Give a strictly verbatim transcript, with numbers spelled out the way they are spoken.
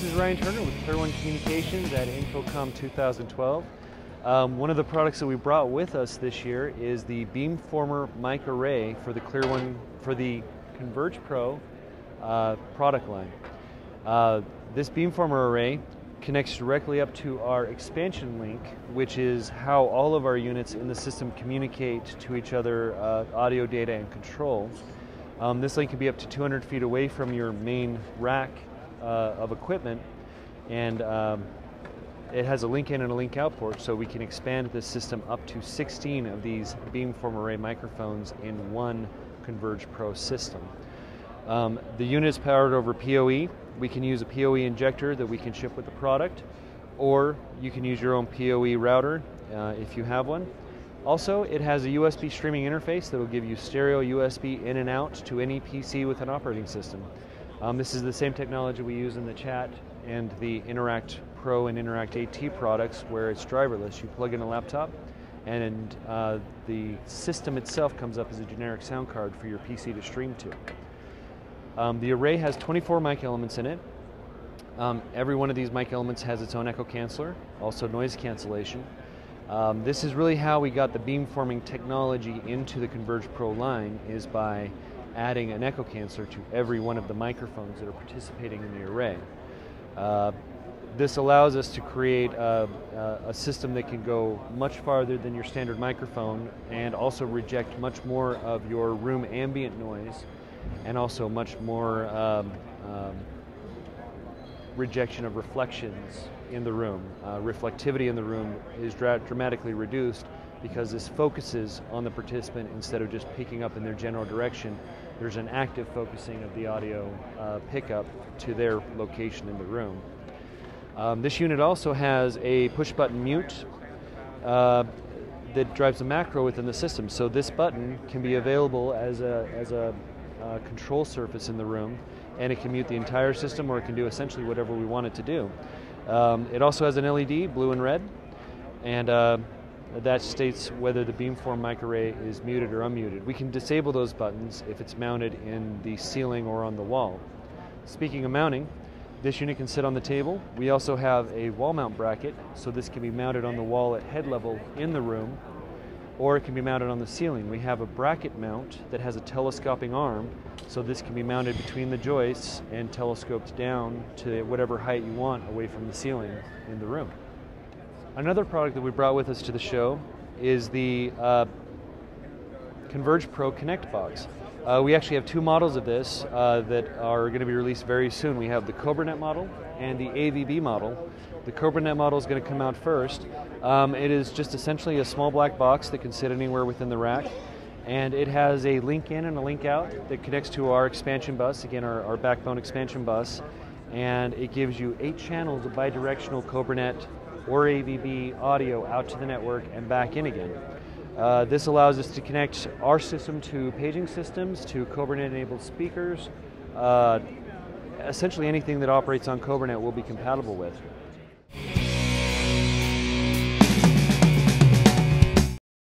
This is Ryan Turner with ClearOne Communications at InfoComm two thousand twelve. Um, one of the products that we brought with us this year is the Beamformer Mic Array for the ClearOne for the Converge Pro uh, product line. Uh, this Beamformer Array connects directly up to our expansion link, which is how all of our units in the system communicate to each other, uh, audio, data, and control. Um, this link can be up to two hundred feet away from your main rack Uh, of equipment, and um, it has a link in and a link out port, so we can expand the system up to sixteen of these Beamformer Array microphones in one Converge Pro system. Um, the unit is powered over P O E. We can use a P O E injector that we can ship with the product, or you can use your own P O E router uh, if you have one. Also, it has a U S B streaming interface that will give you stereo U S B in and out to any P C with an operating system. Um, this is the same technology we use in the chat and the Interact Pro and Interact A T products, where it's driverless. You plug in a laptop and uh, the system itself comes up as a generic sound card for your P C to stream to. Um, the array has twenty-four mic elements in it. Um, every one of these mic elements has its own echo canceller, also noise cancellation. Um, this is really how we got the beamforming technology into the Converge Pro line, is by adding an echo canceller to every one of the microphones that are participating in the array. Uh, this allows us to create a, a system that can go much farther than your standard microphone, and also reject much more of your room ambient noise, and also much more um, um, rejection of reflections in the room. Uh, reflectivity in the room is dra dramatically reduced, because this focuses on the participant instead of just picking up in their general direction. There's an active focusing of the audio uh, pickup to their location in the room. Um, this unit also has a push button mute uh, that drives a macro within the system. So this button can be available as a, as a uh, control surface in the room, and it can mute the entire system, or it can do essentially whatever we want it to do. Um, it also has an L E D, blue and red, and uh, that states whether the beamform mic array is muted or unmuted. We can disable those buttons if it's mounted in the ceiling or on the wall. Speaking of mounting, this unit can sit on the table. We also have a wall mount bracket, so this can be mounted on the wall at head level in the room, or it can be mounted on the ceiling. We have a bracket mount that has a telescoping arm, so this can be mounted between the joists and telescoped down to whatever height you want away from the ceiling in the room. Another product that we brought with us to the show is the uh, Converge Pro Connect box. Uh, we actually have two models of this uh, that are going to be released very soon. We have the CobraNet model and the A V B model. The CobraNet model is going to come out first. Um, it is just essentially a small black box that can sit anywhere within the rack, and it has a link in and a link out that connects to our expansion bus, again our, our backbone expansion bus, and it gives you eight channels of bidirectional CobraNet or A V B audio out to the network and back in again. Uh, this allows us to connect our system to paging systems, to CobraNet-enabled speakers. Uh, essentially anything that operates on CobraNet will be compatible with.